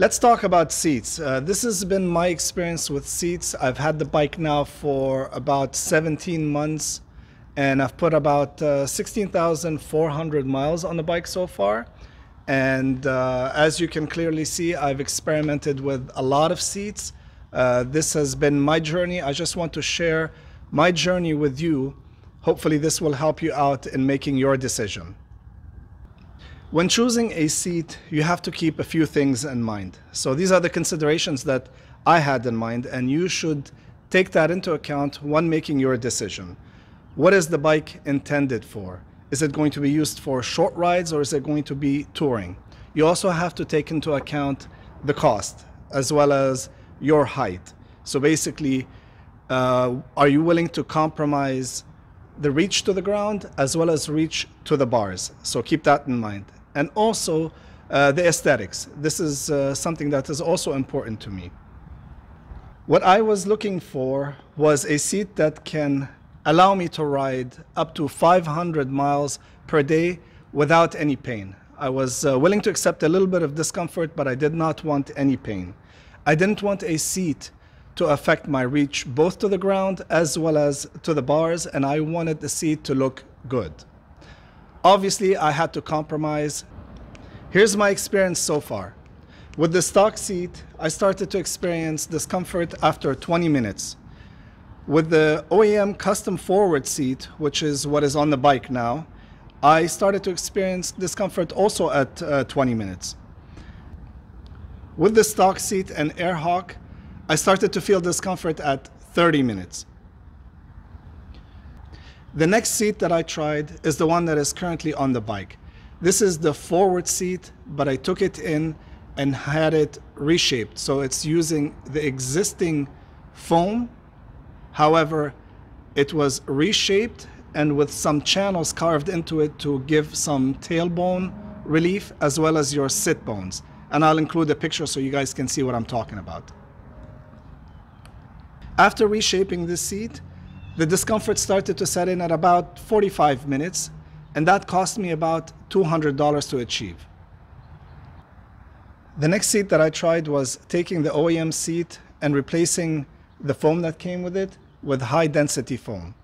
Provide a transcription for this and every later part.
Let's talk about seats. This has been my experience with seats. I've had the bike now for about 17 months and I've put about 16,400 miles on the bike so far. And as you can clearly see, I've experimented with a lot of seats. This has been my journey. I just want to share my journey with you. Hopefully this will help you out in making your decision. When choosing a seat, you have to keep a few things in mind. So these are the considerations that I had in mind, and you should take that into account when making your decision. What is the bike intended for? Is it going to be used for short rides or is it going to be touring? You also have to take into account the cost as well as your height. So basically, are you willing to compromise the reach to the ground as well as reach to the bars? So keep that in mind. And also the aesthetics. This is something that is also important to me. What I was looking for was a seat that can allow me to ride up to 500 miles per day without any pain. I was willing to accept a little bit of discomfort, but I did not want any pain. I didn't want a seat to affect my reach both to the ground as well as to the bars, and I wanted the seat to look good. Obviously, I had to compromise. Here's my experience so far. With the stock seat, I started to experience discomfort after 20 minutes. With the OEM custom forward seat, which is what is on the bike now, I started to experience discomfort also at 20 minutes. With the stock seat and Airhawk, I started to feel discomfort at 30 minutes. The next seat that I tried is the one that is currently on the bike. This is the forward seat, but I took it in and had it reshaped. So it's using the existing foam. However, it was reshaped and with some channels carved into it to give some tailbone relief as well as your sit bones. And I'll include a picture so you guys can see what I'm talking about. After reshaping this seat, the discomfort started to set in at about 45 minutes, and that cost me about $200 to achieve. The next seat that I tried was taking the OEM seat and replacing the foam that came with it with high-density foam.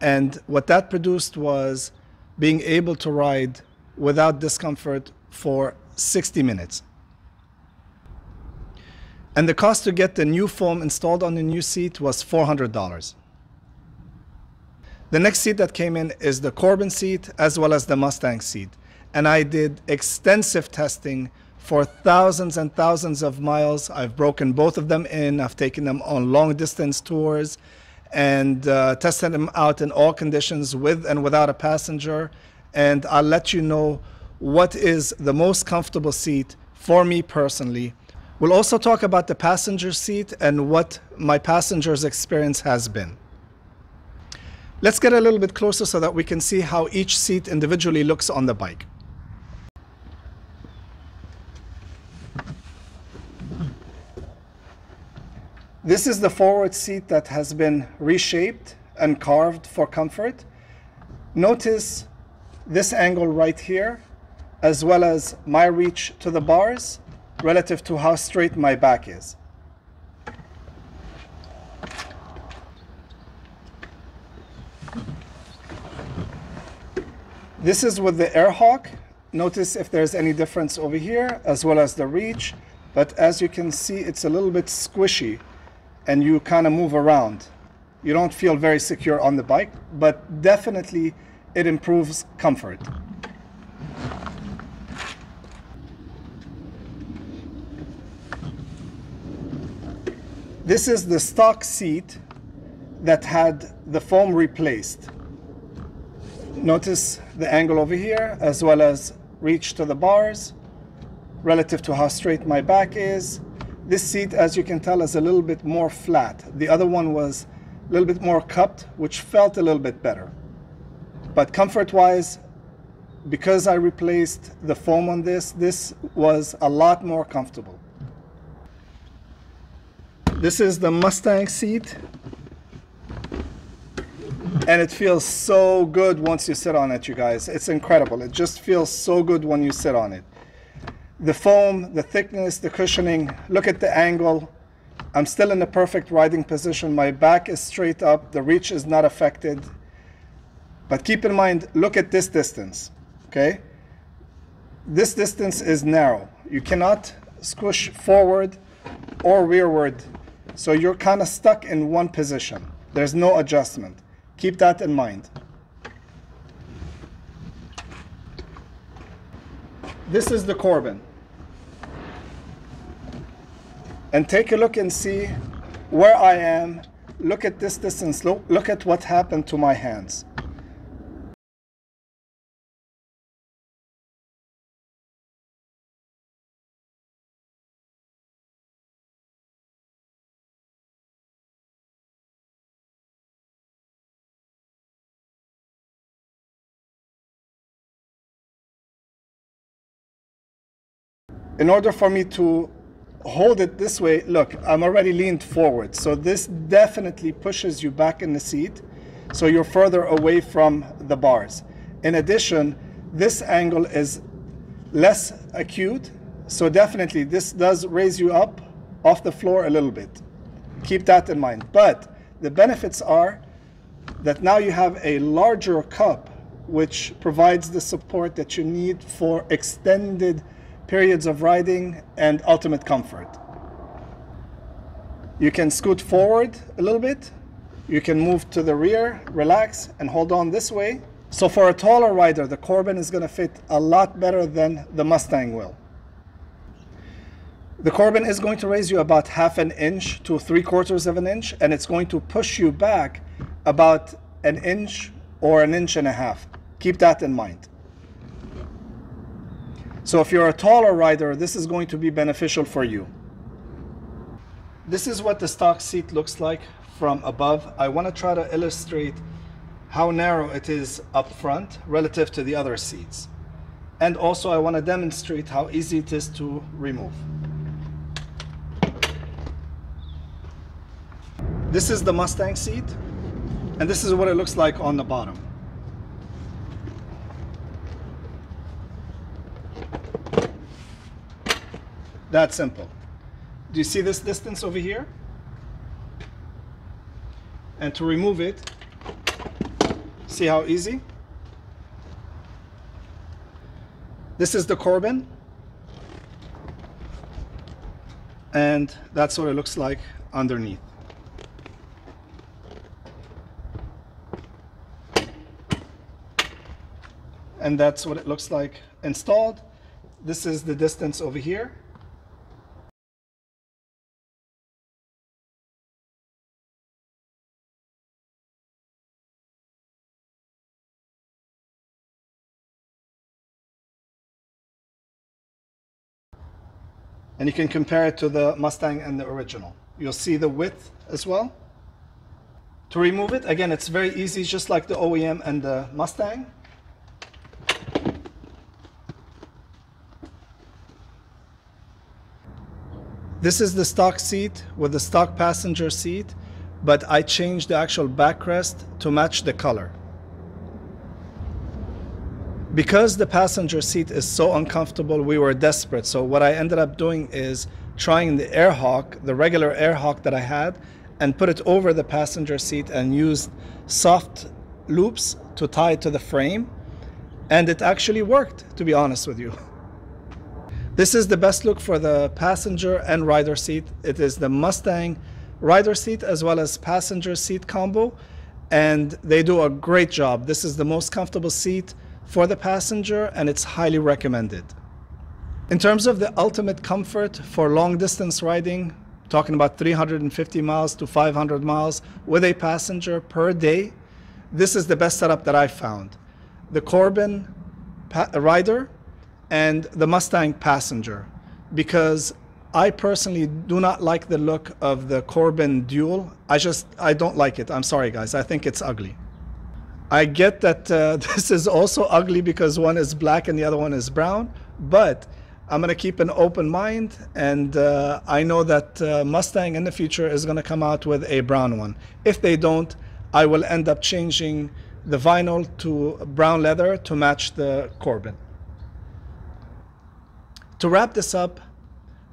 And what that produced was being able to ride without discomfort for 60 minutes. And the cost to get the new foam installed on the new seat was $400. The next seat that came in is the Corbin seat as well as the Mustang seat. And I did extensive testing for thousands and thousands of miles. I've broken both of them in. I've taken them on long distance tours and tested them out in all conditions with and without a passenger. And I'll let you know what is the most comfortable seat for me personally. We'll also talk about the passenger seat and what my passenger's experience has been. Let's get a little bit closer so that we can see how each seat individually looks on the bike. This is the forward seat that has been reshaped and carved for comfort. Notice this angle right here, as well as my reach to the bars, relative to how straight my back is. This is with the Airhawk. Notice if there's any difference over here, as well as the reach. But as you can see, it's a little bit squishy and you kind of move around. You don't feel very secure on the bike, but definitely it improves comfort. This is the stock seat that had the foam replaced. Notice the angle over here, as well as reach to the bars, relative to how straight my back is. This seat, as you can tell, is a little bit more flat. The other one was a little bit more cupped, which felt a little bit better. But comfort-wise, because I replaced the foam on this, this was a lot more comfortable. This is the Mustang seat, and it feels so good once you sit on it, you guys. It's incredible. It just feels so good when you sit on it. the foam, the thickness, the cushioning. Look at the angle. I'm still in the perfect riding position. My back is straight up. The reach is not affected. But keep in mind, look at this distance, okay? This distance is narrow. You cannot squish forward or rearward. So you're kind of stuck in one position. There's no adjustment. Keep that in mind. This is the Corbin. And take a look and see where I am. Look at this distance. Look at what happened to my hands. In order for me to hold it this way, look, I'm already leaned forward. So this definitely pushes you back in the seat, so you're further away from the bars. In addition, this angle is less acute, so definitely this does raise you up off the floor a little bit. Keep that in mind. But the benefits are that now you have a larger cup, which provides the support that you need for extended periods of riding and ultimate comfort. You can scoot forward a little bit. You can move to the rear, relax, and hold on this way. So for a taller rider, the Corbin is going to fit a lot better than the Mustang will. The Corbin is going to raise you about 1/2 inch to 3/4 of an inch, and it's going to push you back about 1 inch or 1.5 inches. Keep that in mind. So if you're a taller rider, this is going to be beneficial for you. This is what the stock seat looks like from above. I want to try to illustrate how narrow it is up front relative to the other seats. And also I want to demonstrate how easy it is to remove. This is the Mustang seat, and this is what it looks like on the bottom. That simple. Do you see this distance over here? And to remove it, see how easy? This is the Corbin, and that's what it looks like underneath. And that's what it looks like installed. This is the distance over here. And you can compare it to the Mustang and the original. You'll see the width as well. To remove it, again, it's very easy, just like the OEM and the Mustang. This is the stock seat with the stock passenger seat, but I changed the actual backrest to match the color. Because the passenger seat is so uncomfortable, we were desperate. So what I ended up doing is trying the Airhawk, the regular Airhawk that I had, and put it over the passenger seat and used soft loops to tie it to the frame. And it actually worked, to be honest with you. This is the best look for the passenger and rider seat. It is the Mustang rider seat as well as passenger seat combo. And they do a great job. This is the most comfortable seat for the passenger, and it's highly recommended. In terms of the ultimate comfort for long distance riding, talking about 350 miles to 500 miles with a passenger per day, this is the best setup that I found. The Corbin rider and the Mustang passenger, because I personally do not like the look of the Corbin Dual. I don't like it. I'm sorry guys, I think it's ugly. I get that this is also ugly because one is black and the other one is brown, but I'm going to keep an open mind, and I know that Mustang in the future is going to come out with a brown one. If they don't, I will end up changing the vinyl to brown leather to match the Corbin. to wrap this up,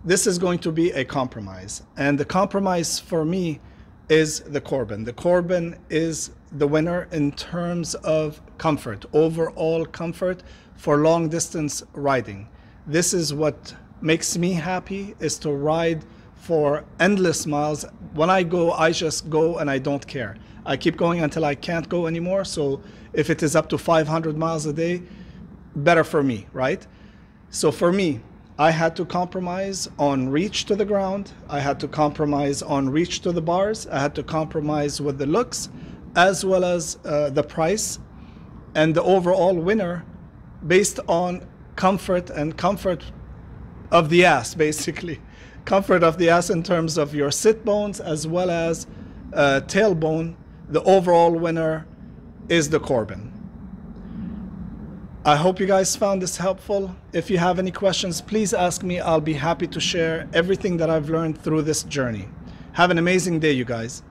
this is going to be a compromise. And the compromise for me is the Corbin. The Corbin is the winner in terms of comfort, overall comfort for long distance riding. This is what makes me happy, is to ride for endless miles. When I go, I just go and I don't care. I keep going until I can't go anymore. So if it is up to 500 miles a day, better for me, right? So for me, I had to compromise on reach to the ground. I had to compromise on reach to the bars. I had to compromise with the looks, as well as the price. And the overall winner, based on comfort and comfort of the ass, basically. Comfort of the ass in terms of your sit bones as well as tailbone, the overall winner is the Corbin. I hope you guys found this helpful. If you have any questions, please ask me. I'll be happy to share everything that I've learned through this journey. Have an amazing day, you guys.